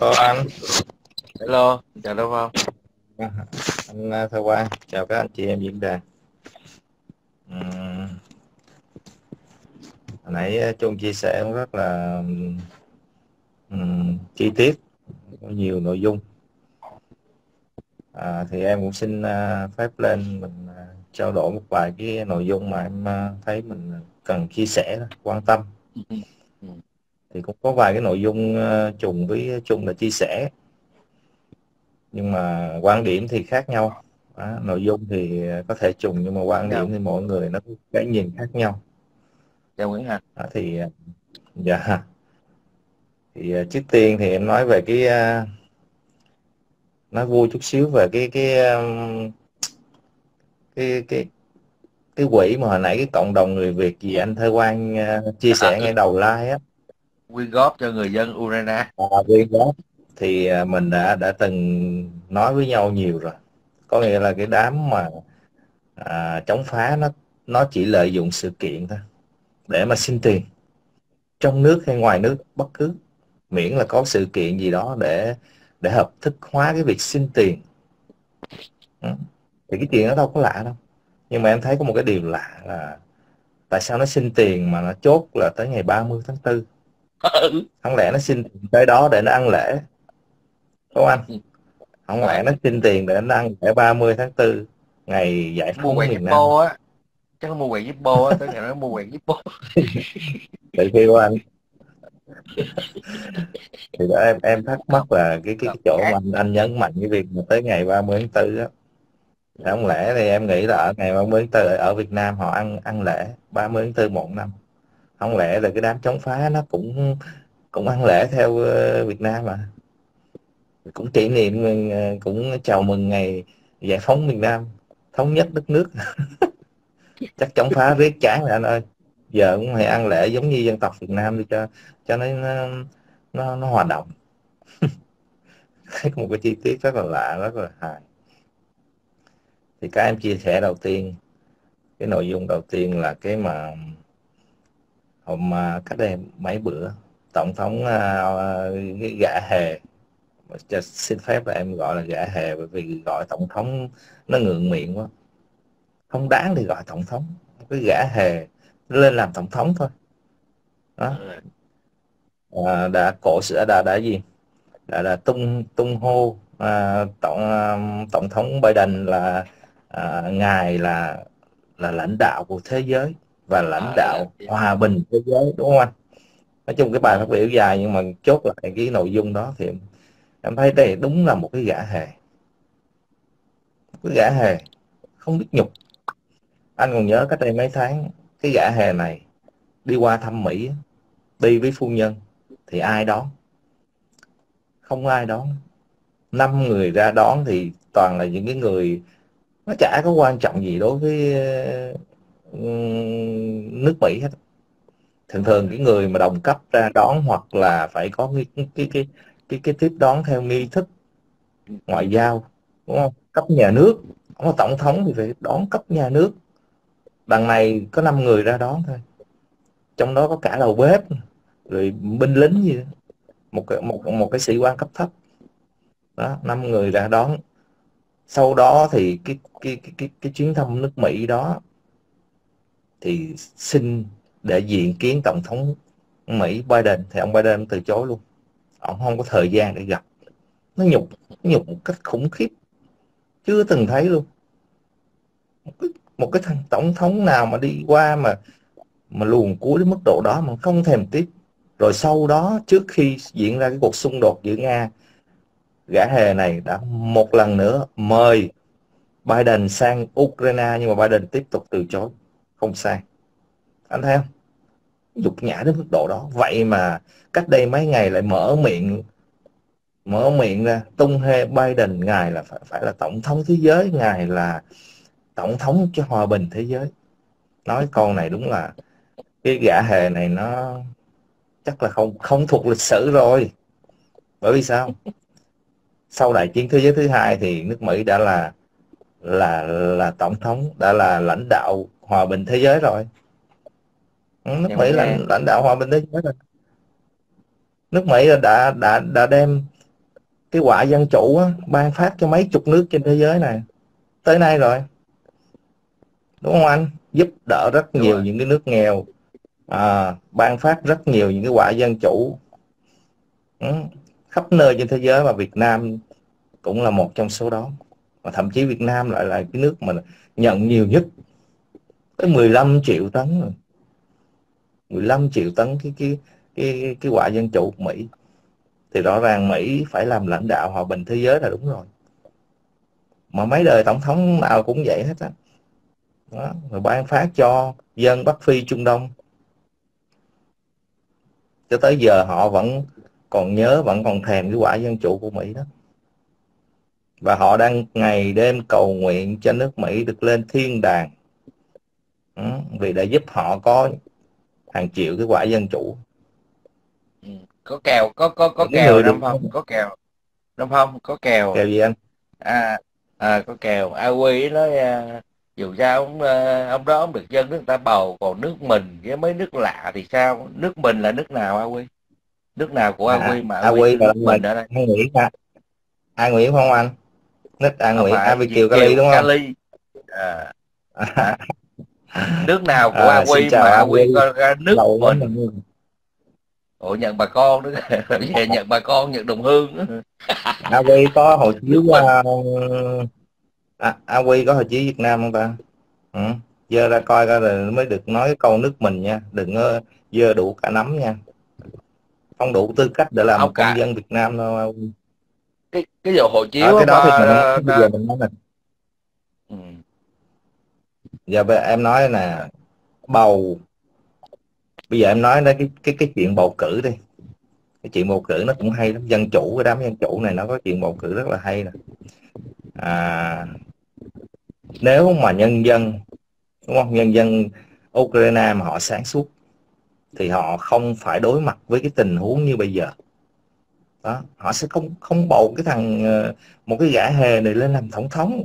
Hello anh. Hello, chào Đông Phong. Anh Thơ Quang, chào các anh chị em diễn đàn. Hồi nãy Trung chia sẻ cũng rất là chi tiết, có nhiều nội dung. Thì em cũng xin phép lên mình trao đổi một vài cái nội dung mà em thấy mình cần chia sẻ, quan tâm. Thì cũng có vài cái nội dung trùng với Trung là chia sẻ, nhưng mà quan điểm thì khác nhau. Nội dung thì có thể trùng nhưng mà quan điểm thì mọi người nó có cái nhìn khác nhau. Chào Nguyễn Hà. Thì dạ, thì trước tiên thì em nói về cái nói vui chút xíu về cái quỹ mà hồi nãy cái cộng đồng người Việt gì anh Thơ Quang chia sẻ ngay đầu live á, quyên góp cho người dân Ukraine. Quyên góp thì mình đã từng nói với nhau nhiều rồi, có nghĩa là cái đám mà chống phá nó chỉ lợi dụng sự kiện thôi để mà xin tiền trong nước hay ngoài nước, bất cứ miễn là có sự kiện gì đó để hợp thức hóa cái việc xin tiền. Thì cái chuyện đó đâu có lạ đâu, nhưng mà em thấy có một cái điều lạ là tại sao nó xin tiền mà nó chốt là tới ngày 30 tháng 4? Không lẽ nó xin tiền tới đó để nó ăn lễ, đúng không anh? Không lẽ nó xin tiền để nó ăn lễ 30 tháng 4 ngày giải phóng miền Nam á? Chắc nó mua quẹt Zippo á, tới ngày nó mua quẹt Zippo. Tại khi của anh thì đó, em thắc mắc là cái chỗ mà anh nhấn mạnh cái việc mà tới ngày 30 tháng 4 á, không lẽ thì em nghĩ là ở ngày 30 tháng 4 ở Việt Nam họ ăn lễ 30 tháng 4 một năm. Không lẽ là cái đám chống phá nó cũng ăn lễ theo Việt Nam mà, cũng kỷ niệm, cũng chào mừng ngày giải phóng miền Nam, thống nhất đất nước. Chắc chống phá riết chán rồi anh ơi, giờ cũng phải ăn lễ giống như dân tộc Việt Nam đi cho nó hòa đồng. Thấy một cái chi tiết rất là lạ, rất là hài. Thì các em chia sẻ đầu tiên, cái nội dung đầu tiên là cái mà hôm cách đây mấy bữa tổng thống cái gã hề, xin phép là em gọi là gã hề bởi vì gọi tổng thống nó ngượng miệng quá, không đáng thì gọi tổng thống. Cái gã hề lên làm tổng thống thôi đó, đã tung hô tổng thống Biden là ngài là lãnh đạo của thế giới và lãnh đạo hòa bình thế giới, đúng không anh? Nói chung cái bài phát biểu dài nhưng mà chốt lại cái nội dung đó thì em thấy đây đúng là một cái gã hề, không biết nhục. Anh còn nhớ cách đây mấy tháng cái gã hề này đi qua thăm Mỹ, đi với phu nhân thì ai đón? Không ai đón. 5 người ra đón thì toàn là những cái người nó chả có quan trọng gì đối với nước Mỹ hết. Thường cái người mà đồng cấp ra đón hoặc là phải có cái tiếp đón theo nghi thức ngoại giao, đúng không? Cấp nhà nước, không là tổng thống thì phải đón cấp nhà nước. Đằng này có 5 người ra đón thôi, trong đó có cả đầu bếp rồi binh lính gì đó. Một cái sĩ quan cấp thấp đó, 5 người ra đón. Sau đó thì cái chuyến thăm nước Mỹ đó thì xin để diện kiến tổng thống Mỹ Biden thì ông Biden từ chối luôn, ông không có thời gian để gặp. Nó nhục một cách khủng khiếp, chưa từng thấy luôn. Một cái thằng tổng thống nào mà đi qua mà luồn cúi đến mức độ đó mà không thèm tiếp. Rồi sau đó trước khi diễn ra cái cuộc xung đột giữa Nga, gã hề này đã một lần nữa mời Biden sang Ukraine nhưng mà Biden tiếp tục từ chối, không sang. Anh thấy không? Nhục nhã đến mức độ đó. Vậy mà cách đây mấy ngày lại mở miệng ra tung hê Biden, ngài là phải là tổng thống thế giới, ngài là tổng thống cho hòa bình thế giới. Nói câu này đúng là cái gã hề này nó chắc là không thuộc lịch sử rồi. Bởi vì sao? Sau đại chiến thế giới thứ hai thì nước Mỹ đã là tổng thống, đã là lãnh đạo hòa bình thế giới rồi. Nước Mỹ là lãnh đạo hòa bình thế giới rồi. Nước Mỹ đã đem cái họa dân chủ á, ban phát cho mấy chục nước trên thế giới này tới nay rồi, đúng không anh? Giúp đỡ rất nhiều những cái nước nghèo, ban phát rất nhiều những cái họa dân chủ khắp nơi trên thế giới, mà Việt Nam cũng là một trong số đó. Và thậm chí Việt Nam lại là cái nước mà nhận nhiều nhất, tới 15 triệu tấn rồi. 15 triệu tấn cái họa dân chủ của Mỹ. Thì rõ ràng Mỹ phải làm lãnh đạo hòa bình thế giới là đúng rồi, mà mấy đời tổng thống nào cũng vậy hết á. Rồi ban phát cho dân Bắc Phi, Trung Đông, cho tới giờ họ vẫn còn nhớ, vẫn còn thèm cái quả dân chủ của Mỹ đó. Và họ đang ngày đêm cầu nguyện cho nước Mỹ được lên thiên đàng, vì đã giúp họ có hàng triệu cái quả dân chủ. Có kèo, có kèo đúng không? Có kèo đúng không? Có kèo. Kèo gì anh? Có kèo. A Quy nói dù sao ông đó ông được dân nước người ta bầu, còn nước mình với mấy nước lạ thì sao? Nước mình là nước nào A Quy? Nước nào của A Quy mà A Quy là mình ở đây? Ai Nguyễn hả? Ai Nguyễn không anh? Nước An Nguyễn, A Kiều Cali đúng không? Cali. Nước nào của A Quy mà A Quy có nước mình? Ủa nhận bà con đó, về nhận bà con, nhận đồng hương. A Quy có hộ chiếu, A Quy có hộ chiếu Việt Nam không ta? Giờ ra coi ra rồi mới được nói câu nước mình nha, đừng dơ đủ cả nắm nha, không đủ tư cách để làm công dân Việt Nam đâu. Cái dầu hộ chiếu cái đó thì mình nói mình. Giờ em nói là bầu. Bây giờ em nói đến cái chuyện bầu cử đi. Cái chuyện bầu cử nó cũng hay lắm. Dân chủ, cái đám dân chủ này nó có chuyện bầu cử rất là hay nè. Nếu mà nhân dân, đúng không? Nhân dân Ukraine mà họ sáng suốt thì họ không phải đối mặt với cái tình huống như bây giờ đó. Họ sẽ không bầu cái thằng, một cái gã hề này lên làm tổng thống.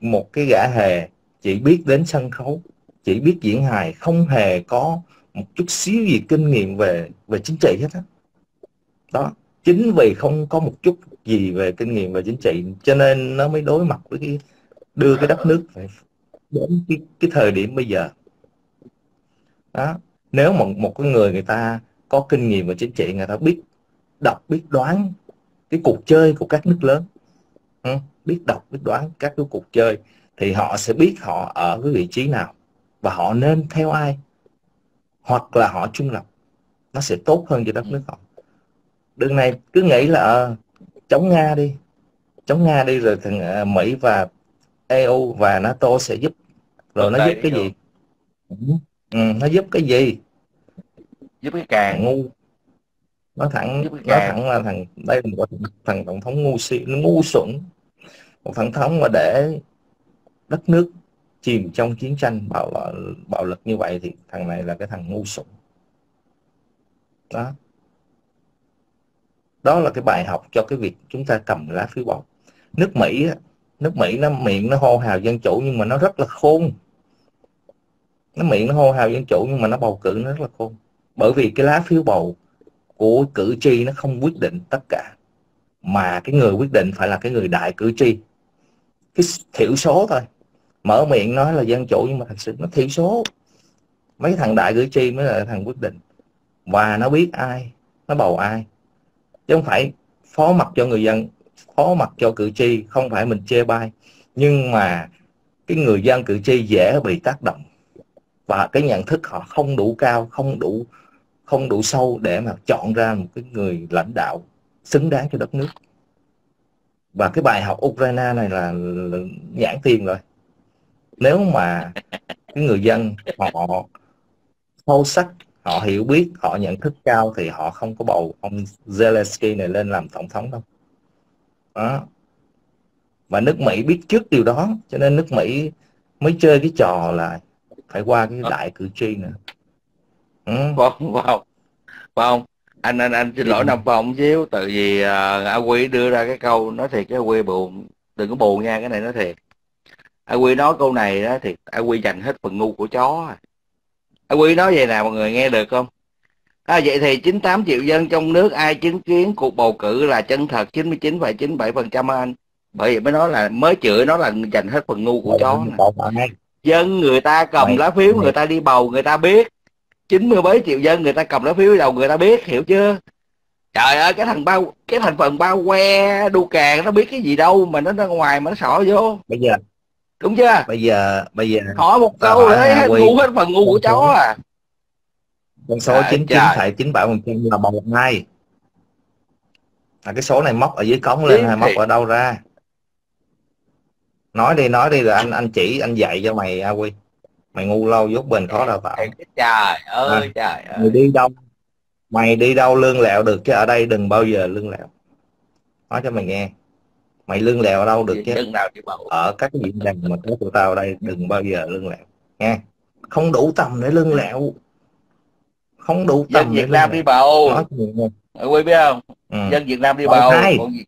Một cái gã hề chỉ biết đến sân khấu, chỉ biết diễn hài, không hề có một chút xíu gì kinh nghiệm về chính trị hết á. Đó, chính vì không có một chút gì về kinh nghiệm về chính trị cho nên nó mới đối mặt với đưa cái đất nước đến cái thời điểm bây giờ. Đó, nếu mà một cái người ta có kinh nghiệm về chính trị, người ta biết đọc, biết đoán cái cuộc chơi của các nước lớn, biết đọc, biết đoán các cái cuộc chơi, thì họ sẽ biết họ ở cái vị trí nào và họ nên theo ai, hoặc là họ trung lập, nó sẽ tốt hơn cho đất nước họ. Đường này cứ nghĩ là chống Nga đi, rồi thằng Mỹ và EU và NATO sẽ giúp, rồi nó giúp cái gì? Nó giúp cái gì? Giúp cái càng ngu. Nó thẳng là thằng đây là một thằng tổng thống ngu xuẩn, một thằng thống mà để đất nước chìm trong chiến tranh bạo lực như vậy thì thằng này là cái thằng ngu xuẩn. Đó là cái bài học cho cái việc chúng ta cầm lá phiếu bầu. Nước Mỹ nó miệng nó hô hào dân chủ nhưng mà nó rất là khôn. Nó miệng nó hô hào dân chủ nhưng mà nó bầu cử nó rất là khôn. Bởi vì cái lá phiếu bầu của cử tri nó không quyết định tất cả, mà cái người quyết định phải là cái người đại cử tri, cái thiểu số thôi. Mở miệng nói là dân chủ nhưng mà thật sự nó thiểu số. Mấy thằng đại cử tri mới là thằng quyết định, và nó biết ai, nó bầu ai, chứ không phải phó mặc cho người dân, phó mặc cho cử tri. Không phải mình chê bai, nhưng mà cái người dân cử tri dễ bị tác động, và cái nhận thức họ không đủ cao, không đủ sâu để mà chọn ra một cái người lãnh đạo xứng đáng cho đất nước. Và cái bài học Ukraine này là nhãn tiền rồi. Nếu mà cái người dân họ sâu sắc, họ hiểu biết, họ nhận thức cao thì họ không có bầu ông Zelensky này lên làm tổng thống đâu. Đó. Và nước Mỹ biết trước điều đó, cho nên nước Mỹ mới chơi cái trò là phải qua cái đại cử tri nữa. Vâng, anh xin lỗi Nam Phong xíu, tại vì A Quy đưa ra cái câu, nói thiệt cái A Quy buồn, đừng có buồn nha, cái này nói thiệt. A Quy nói câu này đó thì A Quy dành hết phần ngu của chó. A Quy nói vậy nào mọi người nghe được không? Vậy thì 98 triệu dân trong nước ai chứng kiến cuộc bầu cử là chân thật 99,97% anh. Bởi vậy mới nói là mới chửi nó là dành hết phần ngu của chó. Dân người ta cầm lá phiếu người ta đi bầu người ta biết. 90 mấy triệu dân người ta cầm lá phiếu đi bầu người ta biết, hiểu chưa? Trời ơi, cái thành phần bao que đu càng nó biết cái gì đâu mà nó ra ngoài mà nó xỏ vô. Bây giờ đúng chưa? Bây giờ hỏi một câu đấy ngu hết phần ngu của chó à. Con số 99,97% là bầu ngay. Là cái số này móc ở dưới cống lên hay móc ở đâu ra? Nói đi rồi anh dạy cho mày Quy. Mày ngu lâu dốt bền khó đào tạo. Trời ơi, trời ơi. Mày đi đâu lương lẹo được chứ ở đây đừng bao giờ lương lẹo. Nói cho mày nghe. Mày lương lẹo ở đâu được chứ? Ở các diễn đàn mà có tụi tao ở đây đừng bao giờ lương lẹo nha. Không đủ tầm để lương lẹo. Không đủ tầm. Dân Việt Nam đi bầu. Quý biết không? Ừ. Dân Việt Nam đi bầu.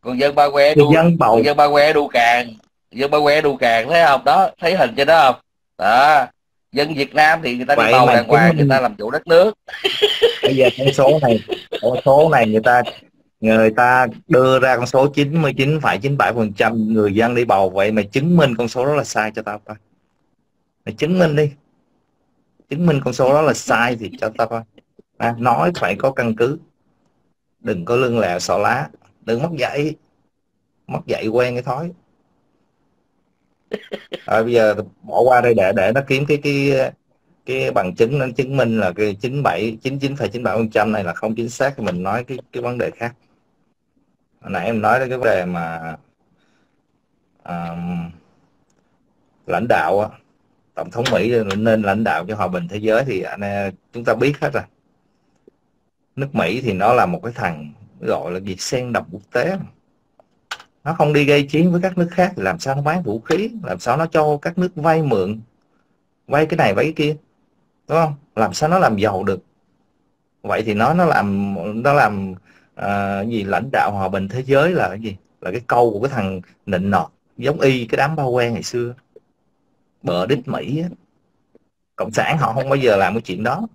Còn dân ba que đu càng. Dân ba que đu càng thấy không? Đó, thấy hình trên đó không? Đó. Dân Việt Nam thì người ta đi bầu đàng hoàng, người ta làm chủ đất nước. Bây giờ con số này, người ta đưa ra con số 99,97% người dân đi bầu, vậy mày chứng minh con số đó là sai cho tao coi. Mày chứng minh đi. Chứng minh con số đó là sai thì cho tao coi. Nói phải có căn cứ. Đừng có lưng lẹo xỏ lá, đừng mất dạy quen cái thói. Bây giờ bỏ qua đây để nó kiếm cái bằng chứng nó chứng minh là cái 99,97% này là không chính xác, thì mình nói cái vấn đề khác. Hồi nãy em nói đến cái vấn đề mà lãnh đạo, tổng thống Mỹ nên lãnh đạo cho hòa bình thế giới thì chúng ta biết hết rồi. Nước Mỹ thì nó là một cái thằng gọi là gì xen độc quốc tế, nó không đi gây chiến với các nước khác thì làm sao nó bán vũ khí, làm sao nó cho các nước vay mượn, vay cái này vay cái kia, đúng không? Làm sao nó làm giàu được? Vậy thì nó làm lãnh đạo hòa bình thế giới là cái gì? Là cái câu của cái thằng nịnh nọt, giống y cái đám bao que ngày xưa, bờ đít Mỹ á. Cộng sản họ không bao giờ làm cái chuyện đó.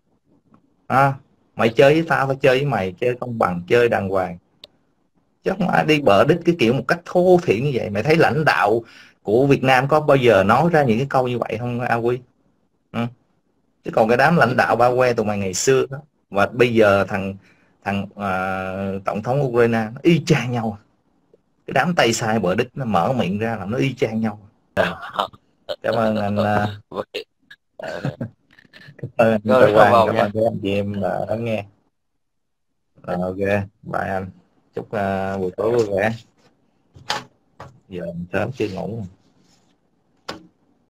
Mày chơi với tao, tao chơi với mày, chơi công bằng, chơi đàng hoàng. Chứ không ai đi bợ đít cái kiểu một cách thô thiển như vậy. Mày thấy lãnh đạo của Việt Nam có bao giờ nói ra những cái câu như vậy không Quy? Chứ còn cái đám lãnh đạo ba que tụi mày ngày xưa đó, và bây giờ thằng tổng thống Ukraine nó y chang nhau. Cái đám tay sai bợ đít nó mở miệng ra là nó y chang nhau. Cảm ơn anh. Cảm ơn anh chị em đã lắng nghe. Ok, bye anh. Chúc buổi tối vui vẻ. Giờ mình sớm chưa ngủ.